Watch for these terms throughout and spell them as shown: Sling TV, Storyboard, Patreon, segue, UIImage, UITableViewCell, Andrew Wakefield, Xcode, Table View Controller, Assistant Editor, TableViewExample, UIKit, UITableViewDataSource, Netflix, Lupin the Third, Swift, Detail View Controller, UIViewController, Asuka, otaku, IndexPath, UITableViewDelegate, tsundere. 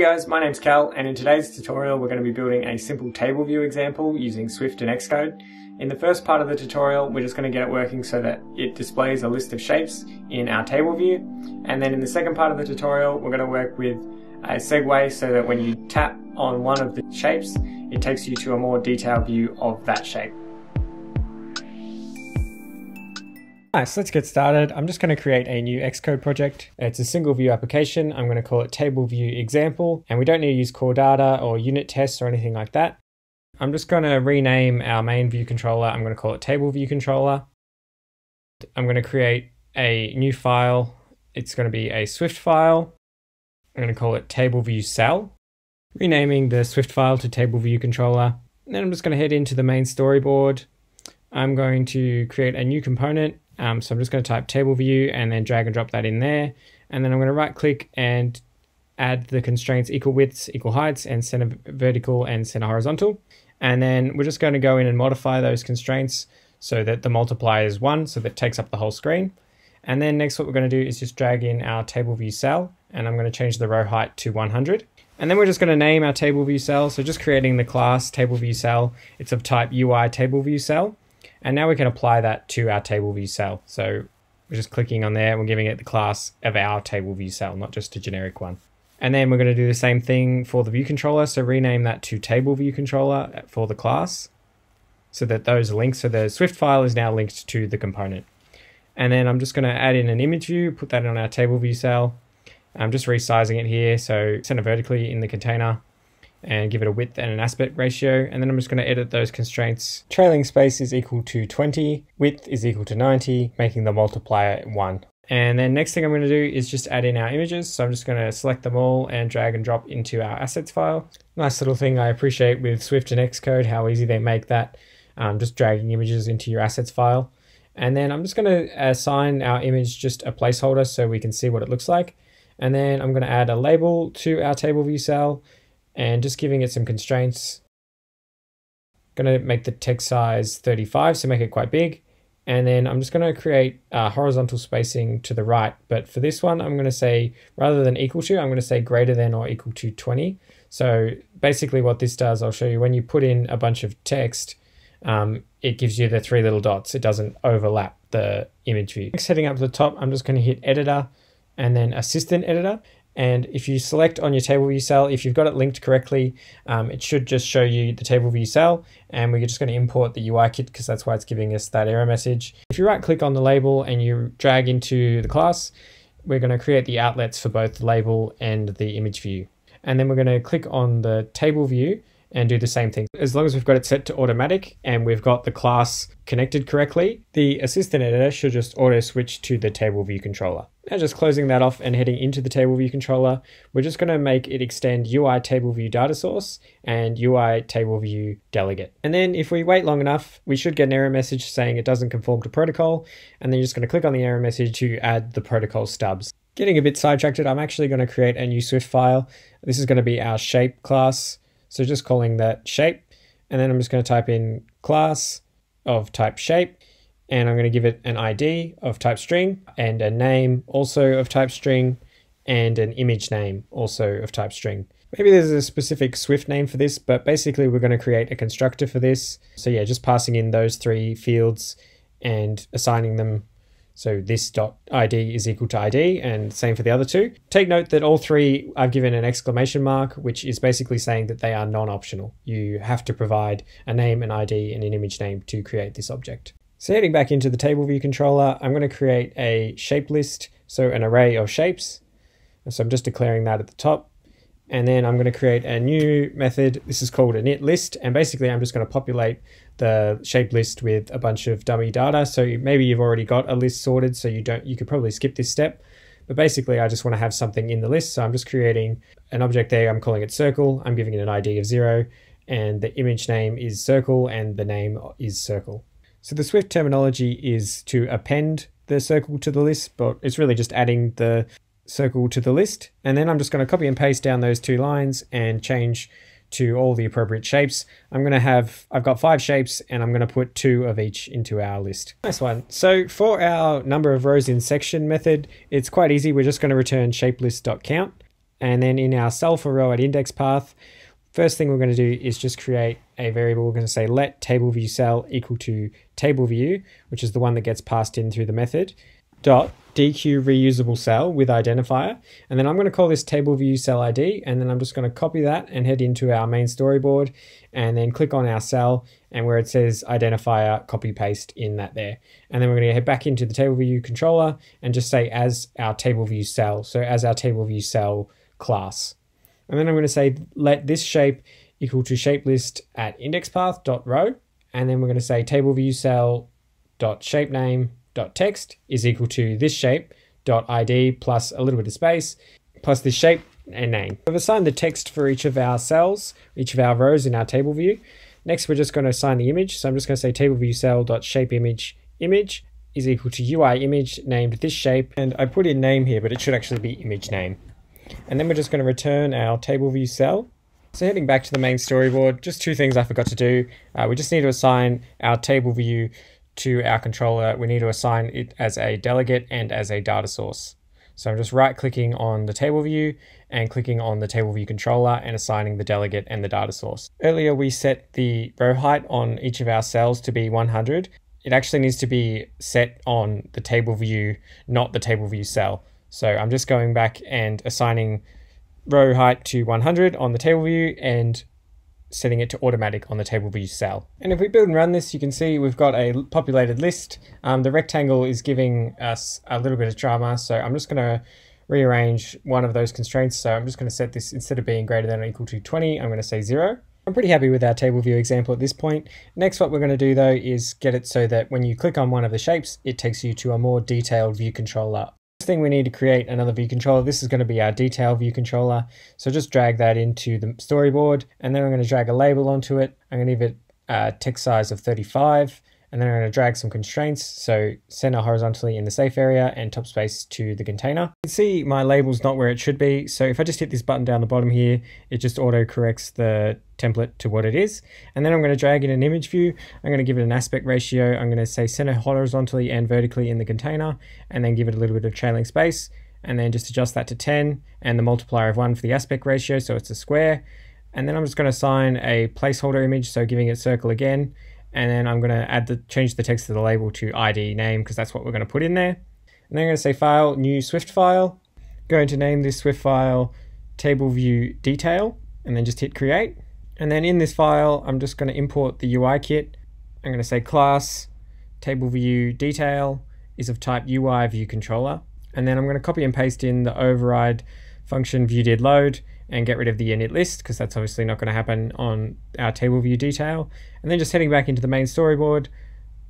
Hey guys, my name's Cal, and in today's tutorial we're going to be building a simple table view example using Swift and Xcode. In the first part of the tutorial we're just going to get it working so that it displays a list of shapes in our table view, and then in the second part of the tutorial we're going to work with a segue so that when you tap on one of the shapes it takes you to a more detailed view of that shape. Alright, so let's get started. I'm just going to create a new Xcode project. It's a single view application. I'm going to call it Table View Example, and we don't need to use core data or unit tests or anything like that. I'm just going to rename our main view controller. I'm going to call it Table View Controller. I'm going to create a new file. It's going to be a Swift file. I'm going to call it TableViewCell, renaming the Swift file to Table View Controller. And then I'm just going to head into the main storyboard. I'm going to create a new component. So I'm just going to type table view and then drag and drop that in there. And then I'm going to right click and add the constraints equal widths, equal heights, and center vertical and center horizontal. And then we're just going to go in and modify those constraints so that the multiplier is 1, so that it takes up the whole screen. And then next what we're going to do is just drag in our table view cell, and I'm going to change the row height to 100. And then we're just going to name our table view cell. So just creating the class table view cell. It's of type UITableViewCell. And now we can apply that to our table view cell. So we're just clicking on there, we're giving it the class of our table view cell, not just a generic one. And then we're going to do the same thing for the view controller. So rename that to table view controller for the class so that those are linked. So the Swift file is now linked to the component. And then I'm just going to add in an image view, put that on our table view cell. I'm just resizing it here. So center vertically in the container, and give it a width and an aspect ratio. And then I'm just going to edit those constraints. Trailing space is equal to 20, width is equal to 90, making the multiplier 1. And then next thing I'm going to do is just add in our images. So I'm just going to select them all and drag and drop into our assets file. Nice little thing I appreciate with Swift and Xcode, how easy they make that, just dragging images into your assets file. And then I'm just going to assign our image just a placeholder so we can see what it looks like. And then I'm going to add a label to our table view cell, and just giving it some constraints. I'm going to make the text size 35, so make it quite big. And then I'm just going to create horizontal spacing to the right. But for this one, I'm going to say, rather than equal to, I'm going to say greater than or equal to 20. So basically what this does, I'll show you, when you put in a bunch of text, it gives you the 3 little dots. It doesn't overlap the image view. Next, heading up to the top, I'm just going to hit Editor and then Assistant Editor. And if you select on your table view cell, if you've got it linked correctly, it should just show you the table view cell, and we're just going to import the UIKit because that's why it's giving us that error message. If you right click on the label and you drag into the class, we're going to create the outlets for both the label and the image view. And then we're going to click on the table view and do the same thing. As long as we've got it set to automatic and we've got the class connected correctly, the assistant editor should just auto switch to the table view controller. Now just closing that off and heading into the table view controller, we're just going to make it extend UITableViewDataSource and UITableViewDelegate. And then if we wait long enough, we should get an error message saying it doesn't conform to protocol. And then you're just going to click on the error message to add the protocol stubs. Getting a bit sidetracked, I'm actually going to create a new Swift file. This is going to be our shape class. So just calling that shape, and then I'm just going to type in class of type shape, and I'm going to give it an ID of type string and a name also of type string and an image name also of type string. Maybe there's a specific Swift name for this, but basically we're going to create a constructor for this. So yeah, just passing in those 3 fields and assigning them. So this dot ID is equal to ID, and same for the other 2. Take note that all 3 I've given an exclamation mark, which is basically saying that they are non-optional. You have to provide a name, an ID, and an image name to create this object. So heading back into the table view controller, I'm going to create a shape list, so an array of shapes. And so I'm just declaring that at the top. And then I'm going to create a new method. This is called init list. And basically I'm just going to populate the shape list with a bunch of dummy data. So maybe you've already got a list sorted, so you could probably skip this step. But basically I just want to have something in the list. So I'm just creating an object there. I'm calling it circle. I'm giving it an ID of 0, and the image name is circle and the name is circle. So the Swift terminology is to append the circle to the list, but it's really just adding the circle to the list. And then I'm just going to copy and paste down those 2 lines and change to all the appropriate shapes. I've got 5 shapes, and I'm going to put 2 of each into our list. Nice one. So for our number of rows in section method, it's quite easy. We're just going to return shapelist.count. And then in our cell for row at index path, first thing we're going to do is just create a variable. We're going to say let table view cell equal to table view, which is the one that gets passed in through the method, dot DQ reusable cell with identifier. And then I'm going to call this table view cell ID, and then I'm just going to copy that and head into our main storyboard and then click on our cell, and where it says identifier, copy paste in that there. And then we're going to head back into the table view controller and just say as our table view cell. So as our table view cell class. And then I'm going to say let this shape equal to shape list at index path dot row. And then we're going to say table view cell dot shape name dot text is equal to this shape dot ID plus a little bit of space plus this shape and name. We've assigned the text for each of our cells, each of our rows in our table view. Next, we're just going to assign the image. So I'm just going to say table view cell dot shape image image is equal to UI image named this shape. And I put in name here, but it should actually be image name. And then we're just going to return our table view cell. So heading back to the main storyboard, just two things I forgot to do. We just need to assign our table view to our controller. We need to assign it as a delegate and as a data source. So I'm just right clicking on the table view and clicking on the table view controller and assigning the delegate and the data source. Earlier we set the row height on each of our cells to be 100. It actually needs to be set on the table view, not the table view cell. So I'm just going back and assigning row height to 100 on the table view and setting it to automatic on the table view cell. And if we build and run this, you can see we've got a populated list. The rectangle is giving us a little bit of drama. So I'm just going to rearrange one of those constraints. So I'm just going to set this, instead of being greater than or equal to 20, I'm going to say 0. I'm pretty happy with our table view example at this point. Next, what we're going to do though is get it so that when you click on one of the shapes, it takes you to a more detailed view controller. Thing we need to create another view controller. This is going to be our detail view controller. So just drag that into the storyboard, and then I'm going to drag a label onto it. I'm going to give it a text size of 35, and then I'm going to drag some constraints. So center horizontally in the safe area and top space to the container. You can see my label's not where it should be. So if I just hit this button down the bottom here, it just auto corrects the template to what it is. And then I'm going to drag in an image view. I'm going to give it an aspect ratio. I'm going to say center horizontally and vertically in the container, and then give it a little bit of trailing space, and then just adjust that to 10 and the multiplier of 1 for the aspect ratio. So it's a square. And then I'm just going to assign a placeholder image. So giving it circle again. And then I'm going to change the text of the label to ID name, because that's what we're going to put in there. And then I'm going to say file, new Swift file. I'm going to name this Swift file table view detail, and then just hit create. And then in this file, I'm just going to import the UIKit. I'm going to say class table view detail is of type UIViewController. And then I'm going to copy and paste in the override function view did load, and get rid of the init list, because that's obviously not going to happen on our table view detail. And then just heading back into the main storyboard,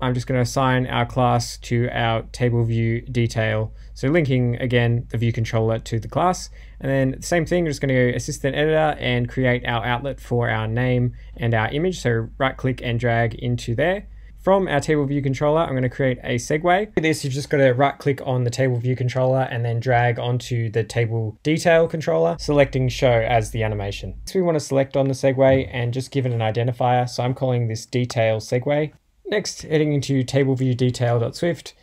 I'm just going to assign our class to our table view detail. So linking again the view controller to the class. And then same thing, we're just going to go assistant editor and create our outlet for our name and our image. So right click and drag into there. From our table view controller, I'm going to create a segue. For this, you've just got to right click on the table view controller and then drag onto the table detail controller, selecting show as the animation. Next, we want to select on the segue and just give it an identifier. So I'm calling this detail segue. Next, heading into table view detail.swift,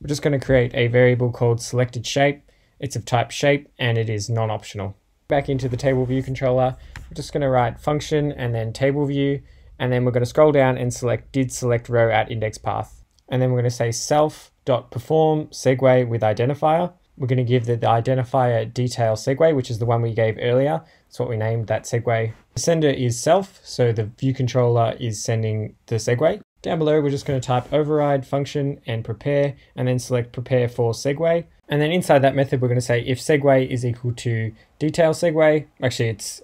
we're just going to create a variable called selected shape. It's of type shape and it is non-optional. Back into the table view controller, we're just going to write function and then table view. And then we're going to scroll down and select did select row at index path. And then we're going to say self.perform segue with identifier. We're going to give the identifier detail segue, which is the one we gave earlier. That's what we named that segue. The sender is self, so the view controller is sending the segue. Down below, we're just going to type override function and prepare, and then select prepare for segue. And then inside that method, we're going to say if segue is equal to detail segue, actually it's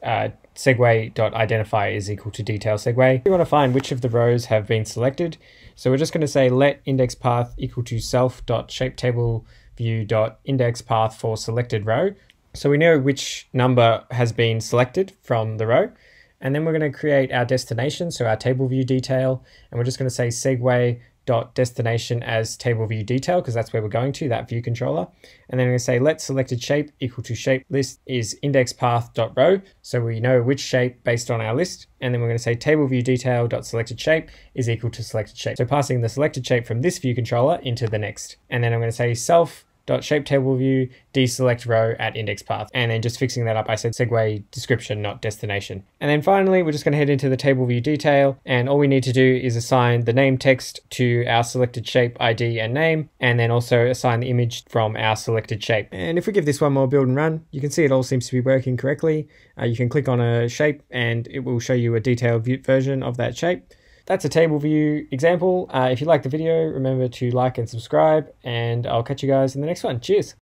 segue.identifier is equal to detail segue. We want to find which of the rows have been selected. So we're just going to say let index path equal to self.shapeTableView.index path for selected row. So we know which number has been selected from the row. And then we're going to create our destination, so our table view detail. And we're just going to say segue.destination as table view detail, because that's where we're going to, that view controller. And then we're going to say let selected shape equal to shape list is index path.row, so we know which shape based on our list. And then we're going to say table view detail.selected shape is equal to selected shape. So passing the selected shape from this view controller into the next. And then I'm going to say self .ShapeTableView deselect row at index path, and then just fixing that up, I said segue description, not destination. And then finally, we're just going to head into the table view detail, and all we need to do is assign the name text to our selected shape ID and name, and then also assign the image from our selected shape. And if we give this one more build and run, you can see it all seems to be working correctly. You can click on a shape and it will show you a detailed version of that shape. That's a table view example. If you like the video, remember to like and subscribe, and I'll catch you guys in the next one. Cheers.